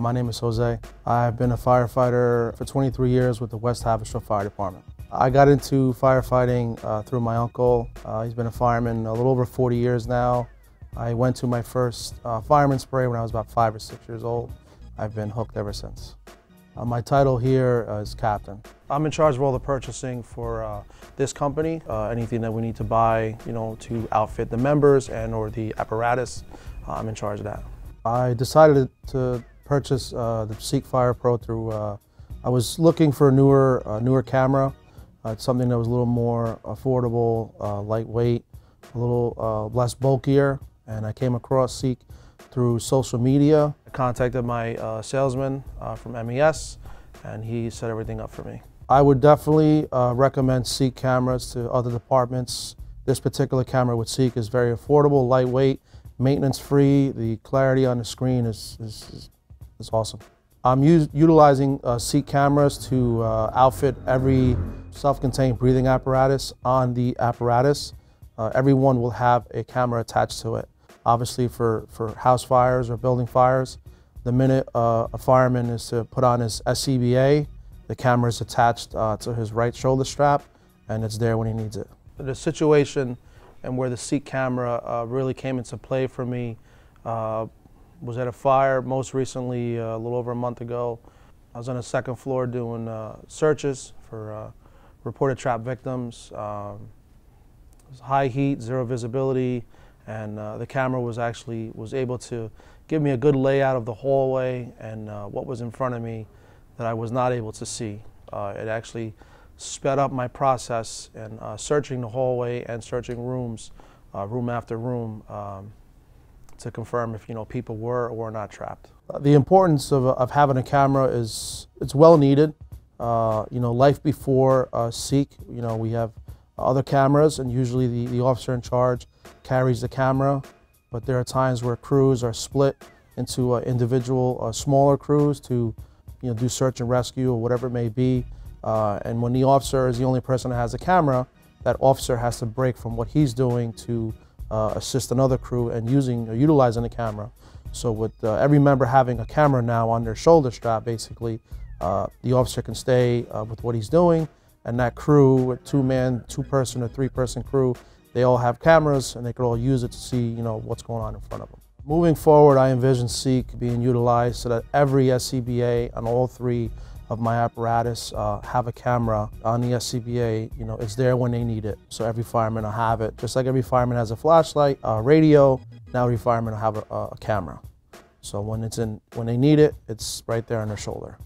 My name is Jose. I've been a firefighter for 23 years with the West Haverstraw Fire Department. I got into firefighting through my uncle. He's been a fireman a little over 40 years now. I went to my first fireman's parade when I was about 5 or 6 years old. I've been hooked ever since. My title here is captain. I'm in charge of all the purchasing for this company. Anything that we need to buy, you know, to outfit the members and or the apparatus, I'm in charge of that. I decided to purchase the Seek FirePRO through, I was looking for a newer camera. It's something that was a little more affordable, lightweight, a little less bulkier, and I came across Seek through social media. I contacted my salesman from MES, and he set everything up for me. I would definitely recommend Seek cameras to other departments. This particular camera with Seek is very affordable, lightweight, maintenance-free. The clarity on the screen is awesome. I'm utilizing Seek cameras to outfit every self-contained breathing apparatus on the apparatus. Everyone will have a camera attached to it. Obviously for house fires or building fires, the minute a fireman is to put on his SCBA, the camera is attached to his right shoulder strap, and it's there when he needs it. The situation and where the Seek camera really came into play for me was at a fire most recently, a little over a month ago. I was on the second floor doing searches for reported trap victims. It was high heat, zero visibility, and the camera was able to give me a good layout of the hallway and what was in front of me that I was not able to see. It actually sped up my process in searching the hallway and searching rooms, room after room, to confirm if, you know, people were or were not trapped. The importance of having a camera is, it's well needed. You know, life before Seek, you know, we have other cameras, and usually the officer in charge carries the camera, but there are times where crews are split into individual smaller crews to, you know, do search and rescue or whatever it may be, and when the officer is the only person that has a camera, that officer has to break from what he's doing to assist another crew and utilizing the camera. So with every member having a camera now on their shoulder strap, basically, the officer can stay with what he's doing, and that crew, a two-man, two-person, or three-person crew, they all have cameras, and they could all use it to see, you know, what's going on in front of them. Moving forward, I envision Seek being utilized so that every SCBA on all three of my apparatus have a camera on the SCBA. You know, it's there when they need it, so every fireman will have it. Just like every fireman has a flashlight, a radio, now every fireman will have a camera. So when they need it, it's right there on their shoulder.